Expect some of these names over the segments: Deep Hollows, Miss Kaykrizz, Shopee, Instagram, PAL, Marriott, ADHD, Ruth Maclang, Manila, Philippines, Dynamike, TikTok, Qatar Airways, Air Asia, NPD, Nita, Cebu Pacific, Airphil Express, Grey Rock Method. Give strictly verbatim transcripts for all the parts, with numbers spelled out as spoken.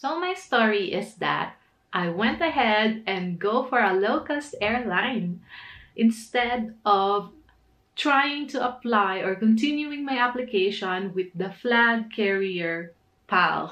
So my story is that I went ahead and go for a low-cost airline instead of trying to apply or continuing my application with the flag carrier P A L.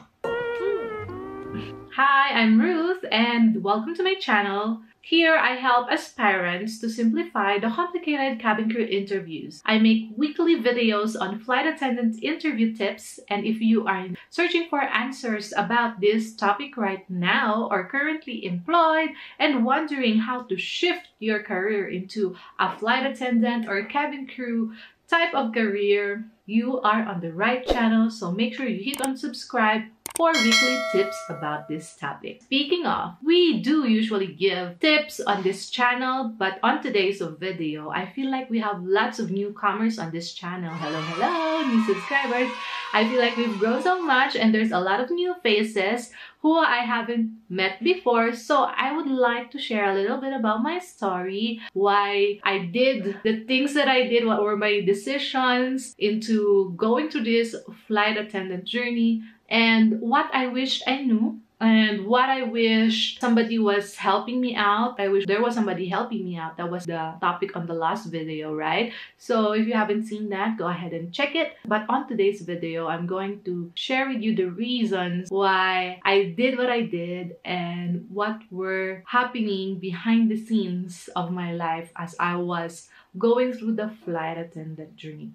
Hi, I'm Ruth and welcome to my channel. Here, I help aspirants to simplify the complicated cabin crew interviews. I make weekly videos on flight attendant interview tips, and if you are searching for answers about this topic right now or currently employed and wondering how to shift your career into a flight attendant or cabin crew type of career, you are on the right channel, so make sure you hit on subscribe for weekly tips about this topic. Speaking of, we do usually give tips on this channel, but on today's video, I feel like we have lots of newcomers on this channel. Hello, hello, new subscribers. I feel like we've grown so much and there's a lot of new faces who I haven't met before. So I would like to share a little bit about my story, why I did the things that I did, what were my decisions into going through this flight attendant journey, and what I wished I knew, and what I wish somebody was helping me out. I wish there was somebody helping me out. That was the topic on the last video, right? So if you haven't seen that, go ahead and check it. But on today's video, I'm going to share with you the reasons why I did what I did and what were happening behind the scenes of my life as I was going through the flight attendant journey.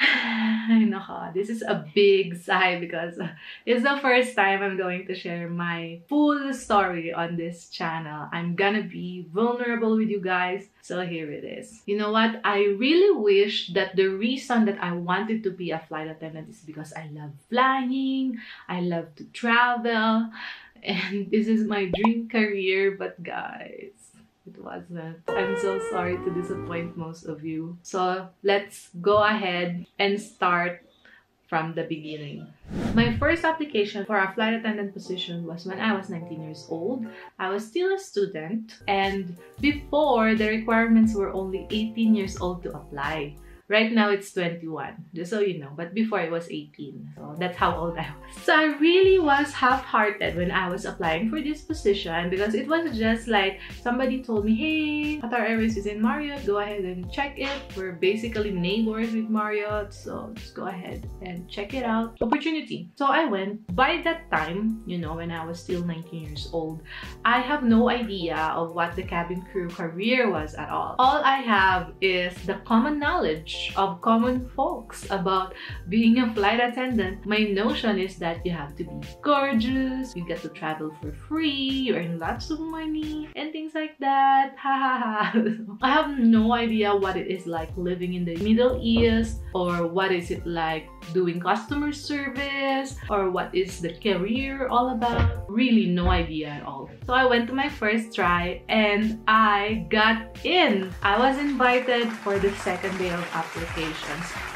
I know, this is a big sigh because it's the first time I'm going to share my full story on this channel. I'm gonna be vulnerable with you guys, so here it is. You know what? I really wish that the reason that I wanted to be a flight attendant is because I love flying, I love to travel, and this is my dream career, but guys, it wasn't. I'm so sorry to disappoint most of you. So let's go ahead and start from the beginning. My first application for a flight attendant position was when I was nineteen years old. I was still a student, and before, the requirements were only eighteen years old to apply. Right now, it's twenty-one, just so you know. But before, it was eighteen. So that's how old I was. So I really was half-hearted when I was applying for this position because it was just like somebody told me, hey, Qatar Airways is in Marriott. Go ahead and check it. We're basically neighbors with Marriott. So just go ahead and check it out. Opportunity. So I went. By that time, you know, when I was still nineteen years old, I have no idea of what the cabin crew career was at all. All I have is the common knowledge of common folks about being a flight attendant. My notion is that you have to be gorgeous, you get to travel for free, you earn lots of money, and things like that. Ha ha ha. I have no idea what it is like living in the Middle East, or what is it like doing customer service, or what is the career all about. Really no idea at all. So I went to my first try and I got in. I was invited for the second day of applications.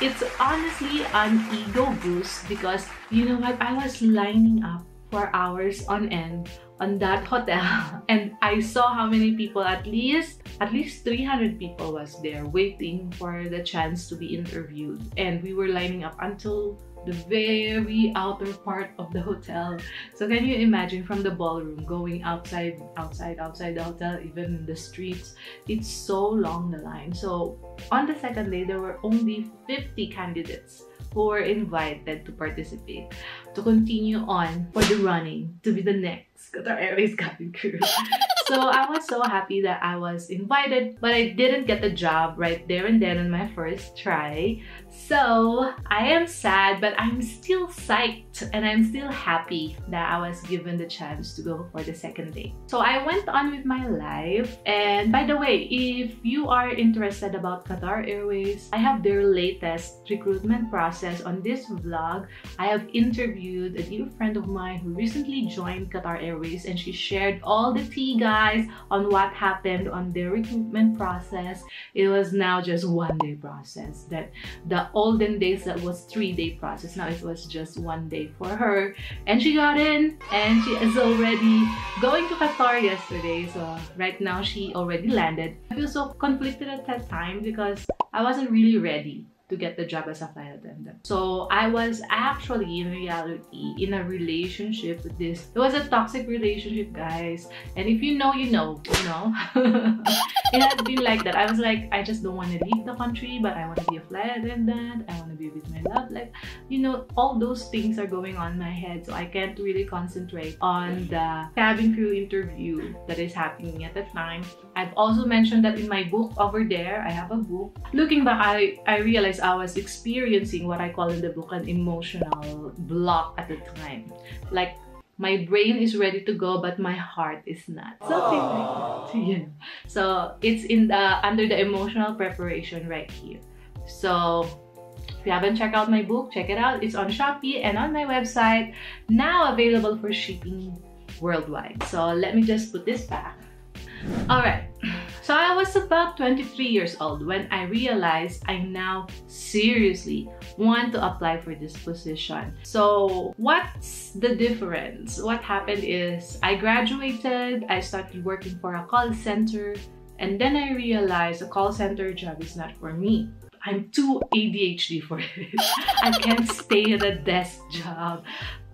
It's honestly an ego boost because, you know what, I was lining up for hours on end on that hotel, and I saw how many people, at least at least three hundred people was there waiting for the chance to be interviewed, and we were lining up until the very outer part of the hotel. So can you imagine, from the ballroom going outside outside outside the hotel, even in the streets? It's so long, the line. So on the second day, there were only fifty candidates who were invited to participate, to continue on for the running to be the next Qatar Airways cabin crew. So I was so happy that I was invited, but I didn't get the job right there and then on my first try. So I am sad, but I'm still psyched and I'm still happy that I was given the chance to go for the second day. So I went on with my life. And by the way, if you are interested about Qatar Airways, I have their latest recruitment process on this vlog. I have interviewed a dear friend of mine who recently joined Qatar Airways, and she shared all the tea, guys, on what happened on their recruitment process. It was now just one day process. That the olden days, that was three-day process. Now it was just one day for her, and she got in, and she is already going to Qatar yesterday. So right now she already landed. I feel so conflicted at that time because I wasn't really ready to get the job as a flight attendant. So I was actually in reality in a relationship with this. It was a toxic relationship, guys. And if you know, you know, you know. It has been like that. I was like, I just don't want to leave the country, but I want to be a flight attendant. I want to be with my love life. You know, all those things are going on in my head. So I can't really concentrate on the cabin crew interview that is happening at the time. I've also mentioned that in my book over there, I have a book. Looking back, I, I realized I was experiencing what I call in the book an emotional block at the time. Like, my brain is ready to go, but my heart is not. Something like that, you know. So it's in the under the emotional preparation right here. So if you haven't checked out my book, check it out. It's on Shopee and on my website. Now available for shipping worldwide. So let me just put this back. All right. So I was about twenty-three years old when I realized I now seriously want to apply for this position. So what's the difference? What happened is I graduated, I started working for a call center, and then I realized a call center job is not for me. I'm too A D H D for it. I can't stay at a desk job.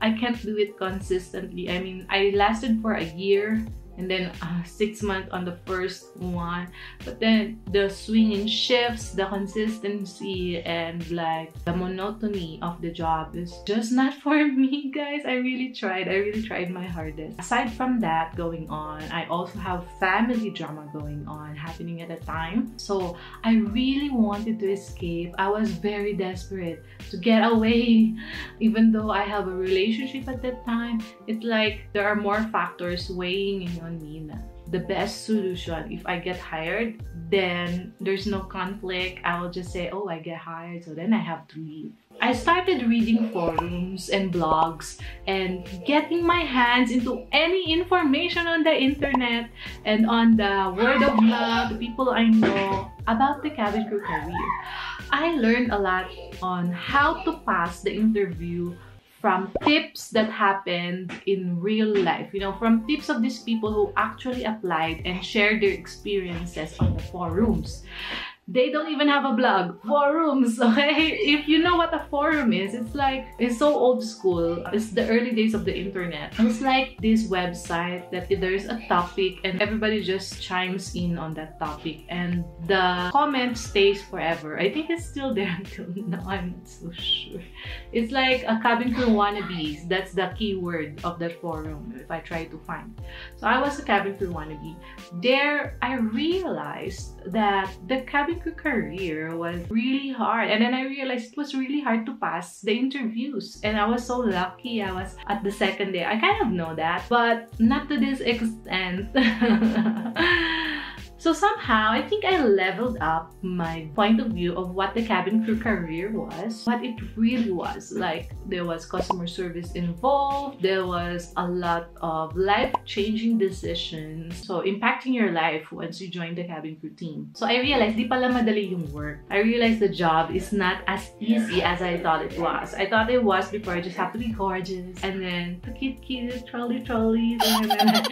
I can't do it consistently. I mean, I lasted for a year. And then uh, six months on the first one. But then the swinging shifts, the consistency, and like the monotony of the job is just not for me, guys. I really tried. I really tried my hardest. Aside from that going on, I also have family drama going on happening at the time. So I really wanted to escape. I was very desperate to get away. Even though I have a relationship at that time, it's like there are more factors weighing in on me na. The best solution, if I get hired, then there's no conflict. I will just say, oh, I get hired, so then I have to leave. I started reading forums and blogs and getting my hands into any information on the internet and on the word of mouth, the people I know about the cabin crew career. I learned a lot on how to pass the interview from tips that happened in real life, you know, from tips of these people who actually applied and shared their experiences on the forums. They don't even have a blog. Forums, okay? If you know what a forum is, it's like, it's so old school. It's the early days of the internet. It's like this website that there's a topic and everybody just chimes in on that topic and the comment stays forever. I think it's still there until now. I'm not so sure. It's like a cabin crew wannabes. That's the keyword of that forum if I try to find. So I was a cabin crew wannabe. There, I realized that the cabin career was really hard, and then I realized it was really hard to pass the interviews, and I was so lucky I was at the second day. I kind of know that, but not to this extent. So somehow I think I leveled up my point of view of what the cabin crew career was, what it really was. Like, there was customer service involved, there was a lot of life-changing decisions, so impacting your life once you join the cabin crew team. So I realized di pala madali yung work. I realized the job is not as easy as I thought it was. I thought it was before, I just have to be gorgeous and then to kid kids, trolley trolleys, and then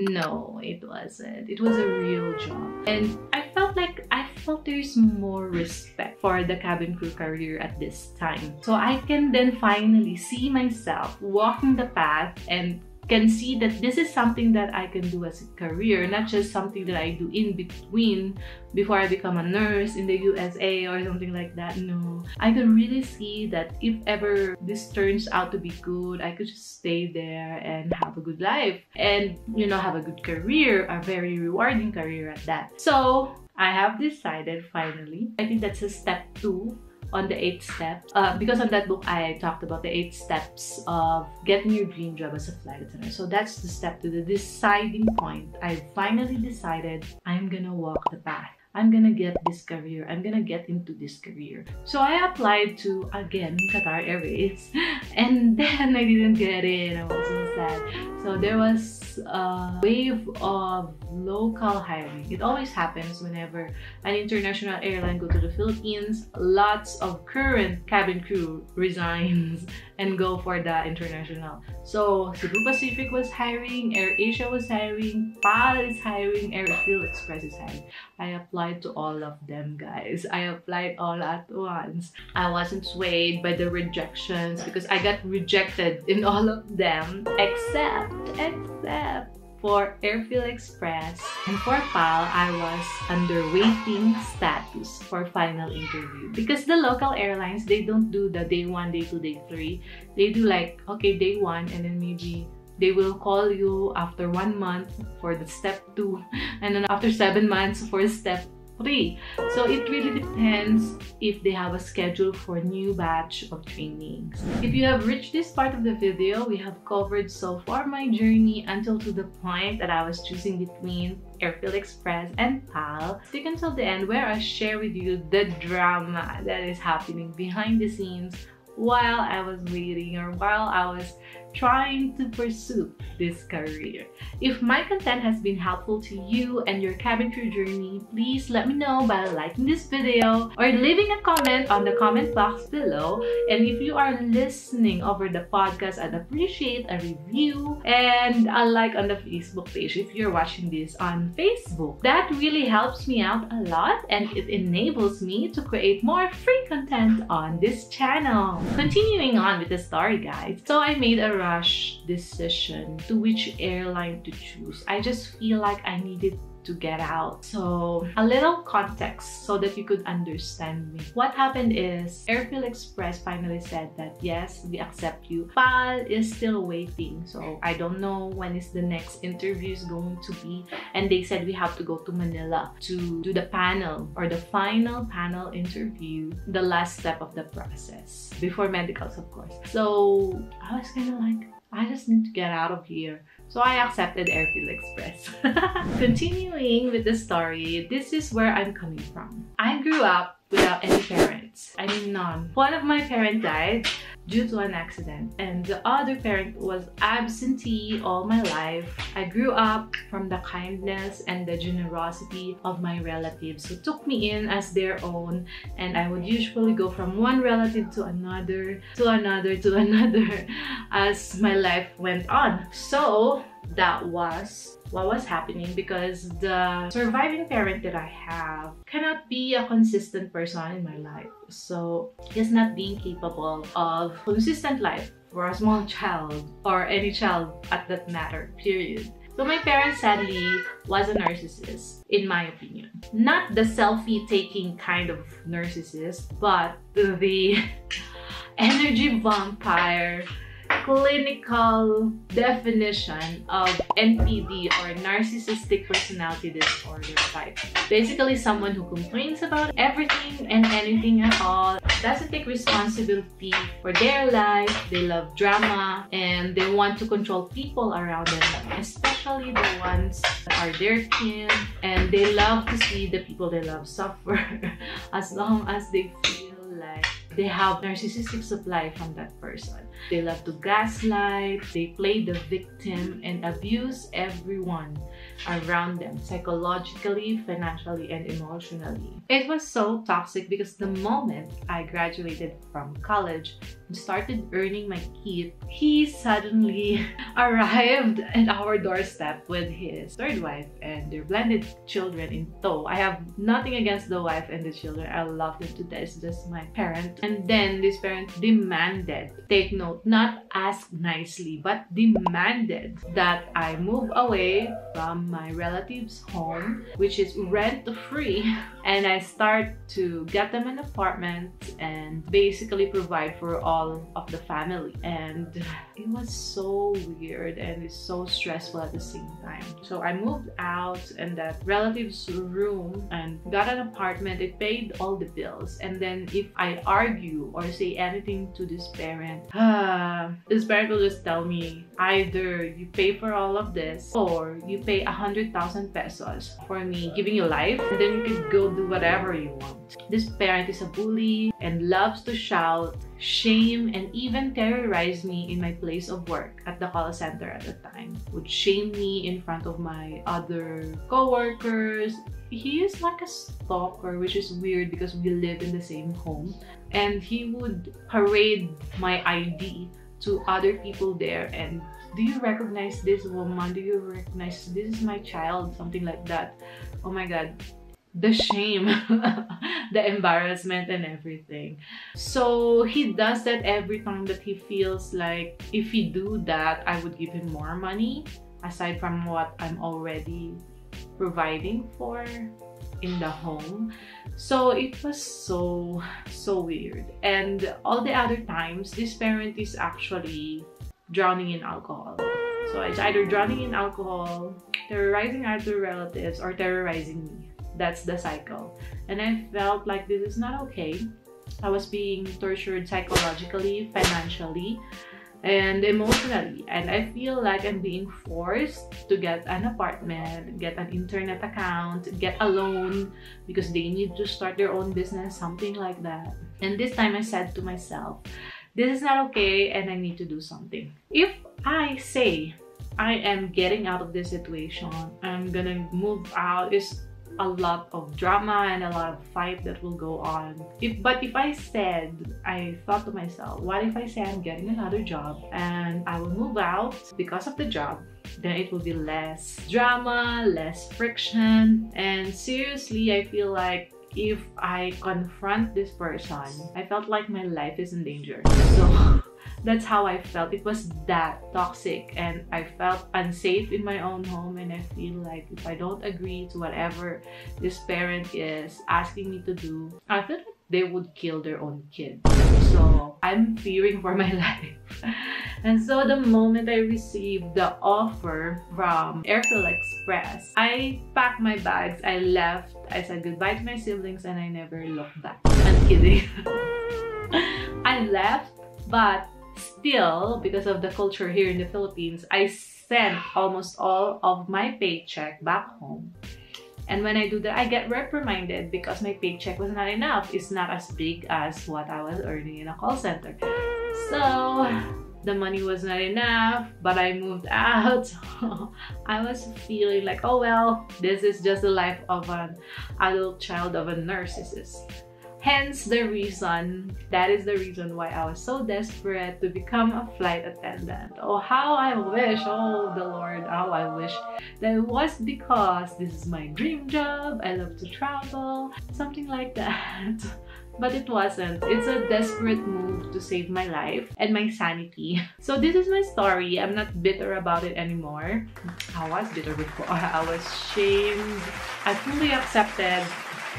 no, it wasn't. It was a real job. And I felt like I felt there's more respect for the cabin crew career at this time. So I can then finally see myself walking the path and can see that this is something that I can do as a career, not just something that I do in between before I become a nurse in the U S A or something like that. No, I could really see that if ever this turns out to be good, I could just stay there and have a good life and, you know, have a good career, a very rewarding career at that. So I have decided finally. I think that's a step two on the eighth step, uh, because on that book I talked about the eight steps of getting your dream job as a flight attendant. So that's the step to the deciding point. I finally decided I'm gonna walk the path. I'm gonna get this career. I'm gonna get into this career. So I applied to, again, Qatar Airways, and then I didn't get in. I was so sad. So there was a wave of local hiring. It always happens whenever an international airline goes to the Philippines. Lots of current cabin crew resigns and go for the international. So Cebu Pacific was hiring, Air Asia was hiring, P A L is hiring, Airphil Express is hiring. I applied to all of them, guys. I applied all at once. I wasn't swayed by the rejections because I got rejected in all of them except, except for Airphil Express, and for P A L, I was under waiting status for final interview. Because the local airlines, they don't do the day one, day two, day three. They do like, okay, day one, and then maybe they will call you after one month for the step two, and then after seven months for step three. So it really depends if they have a schedule for new batch of trainings. If you have reached this part of the video, we have covered so far my journey until to the point that I was choosing between Airphil Express and P A L. Stick until the end where I share with you the drama that is happening behind the scenes while I was waiting or while I was trying to pursue this career. If my content has been helpful to you and your cabin crew journey, please let me know by liking this video or leaving a comment on the comment box below. And if you are listening over the podcast, I'd appreciate a review and a like on the Facebook page if you're watching this on Facebook. That really helps me out a lot and it enables me to create more free content on this channel. Continuing on with the story, guys. So I made a rush decision to which airline to choose. I just feel like I needed to get out. So a little context so that you could understand me. What happened is Airphil Express finally said that yes, we accept you. P A L is still waiting, so I don't know when is the next interview is going to be, and they said we have to go to Manila to do the panel or the final panel interview, the last step of the process before medicals, of course. So I was kind of like, I just need to get out of here. So I accepted Airphil Express. Continuing with the story, this is where I'm coming from. I grew up without any parents. I mean none. One of my parents died due to an accident and the other parent was absentee all my life. I grew up from the kindness and the generosity of my relatives who took me in as their own, and I would usually go from one relative to another, to another, to another as my life went on. So that was what was happening because the surviving parent that I have cannot be a consistent person in my life. So he's not being capable of consistent life for a small child or any child at that matter, period. So my parents sadly was a narcissist, in my opinion. Not the selfie-taking kind of narcissist, but the energy vampire clinical definition of N P D or narcissistic personality disorder type. Basically someone who complains about everything and anything at all, doesn't take responsibility for their life, they love drama, and they want to control people around them, especially the ones that are their kin, and they love to see the people they love suffer as long as they feel like they have narcissistic supply from that person. They love to gaslight, they play the victim and abuse everyone around them psychologically, financially, and emotionally. It was so toxic because the moment I graduated from college and started earning my keep, he suddenly arrived at our doorstep with his third wife and their blended children in tow. I have nothing against the wife and the children. I love them to death. It's just my parent. And then this parent demanded, take note, not ask nicely, but demanded that I move away from my relative's home, which is rent-free, and I start to get them an apartment and basically provide for all of the family. And it was so weird and it's so stressful at the same time. So I moved out in that relative's room and got an apartment. It paid all the bills, and then if I argue or say anything to this parent, uh, this parent will just tell me either you pay for all of this or you pay a hundred thousand pesos for me giving you life, and then you can go do whatever you want. This parent is a bully and loves to shout, shame, and even terrorize me in my place of work at the call center at the time. Would shame me in front of my other co-workers. He is like a stalker, which is weird because we live in the same home. and he would parade my I D to other people there and, do you recognize this woman? Do you recognize this is my child? Something like that. Oh my god, the shame, the embarrassment and everything. So he does that every time that he feels like if he do that, I would give him more money aside from what I'm already providing for in the home. So it was so, so weird. And all the other times, this parent is actually drowning in alcohol. So it's either drowning in alcohol, terrorizing other relatives, or terrorizing me. That's the cycle. And I felt like this is not okay. I was being tortured psychologically, financially, and emotionally, and I feel like I'm being forced to get an apartment, get an internet account, get a loan because they need to start their own business, something like that. And this time I said to myself, this is not okay and I need to do something. If I say I am getting out of this situation, I'm gonna move out, it's a lot of drama and a lot of fight that will go on. If but if I said, I thought to myself, what if I say I'm getting another job and I will move out because of the job? Then it will be less drama, less friction. And seriously, I feel like if I confront this person, I felt like my life is in danger. So that's how I felt. It was that toxic and I felt unsafe in my own home, and I feel like if I don't agree to whatever this parent is asking me to do, I feel like they would kill their own kid. So I'm fearing for my life. And so the moment I received the offer from Airphil Express, I packed my bags, I left, I said goodbye to my siblings, and I never looked back. I'm kidding. I left, but still, because of the culture here in the Philippines, I sent almost all of my paycheck back home. And when I do that, I get reprimanded because my paycheck was not enough. It's not as big as what I was earning in a call center. So the money was not enough, but I moved out. So I was feeling like, oh well, this is just the life of an adult child of a narcissist. Hence the reason, that is the reason why I was so desperate to become a flight attendant. Oh, how I wish, oh the Lord, how I wish that it was, because this is my dream job, I love to travel, something like that. But it wasn't. It's a desperate move to save my life and my sanity. So this is my story. I'm not bitter about it anymore. I was bitter before. I was shamed. I fully accepted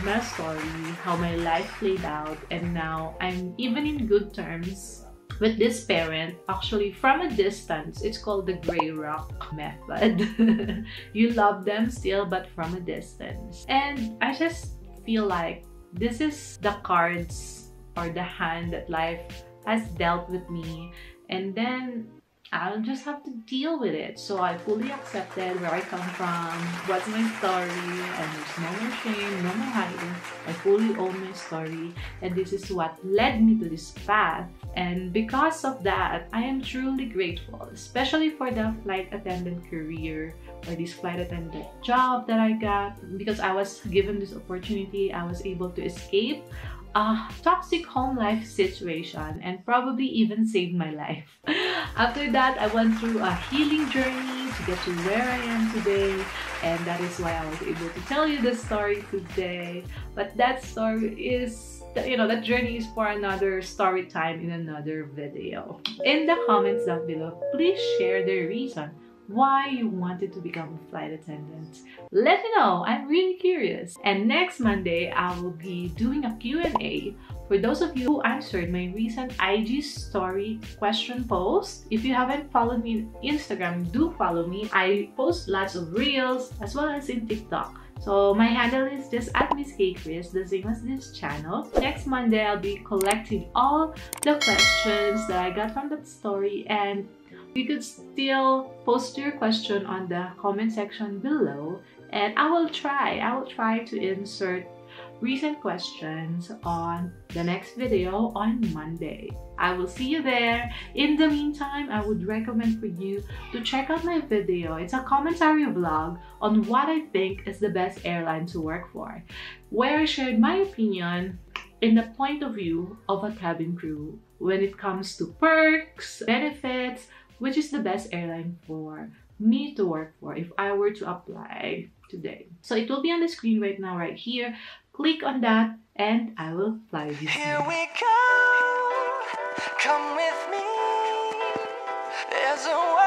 my story, how my life played out, and now I'm even in good terms with this parent, actually from a distance. It's called the Grey Rock Method. You love them still, but from a distance. And I just feel like this is the cards or the hand that life has dealt with me, and then I'll just have to deal with it. So I fully accepted where I come from, what's my story, and there's no more shame, no more hiding. I fully own my story, and this is what led me to this path. And because of that, I am truly grateful, especially for the flight attendant career or this flight attendant job that I got. Because I was given this opportunity, I was able to escape a toxic home life situation and probably even saved my life. After that, I went through a healing journey to get to where I am today, and that is why I was able to tell you this story today. But that story is, you know, that journey is for another story time in another video. In the comments down below, please share the reason why you wanted to become a flight attendant. Let me know, I'm really curious. And next Monday, I will be doing a Q and A for those of you who answered my recent I G story question post. If you haven't followed me on Instagram, do follow me. I post lots of reels as well as in TikTok. So my handle is just at Miss Kaykrizz, the same as this channel. Next Monday, I'll be collecting all the questions that I got from that story, and you could still post your question on the comment section below, and I will try. I will try to insert recent questions on the next video on Monday. I will see you there. In the meantime, I would recommend for you to check out my video. It's a commentary vlog on what I think is the best airline to work for, where I shared my opinion in the point of view of a cabin crew when it comes to perks, benefits, which is the best airline for me to work for if I were to apply today. So it will be on the screen right now, right here. Click on that and I will fly with you. Here we go. Come with me. There's a